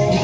Say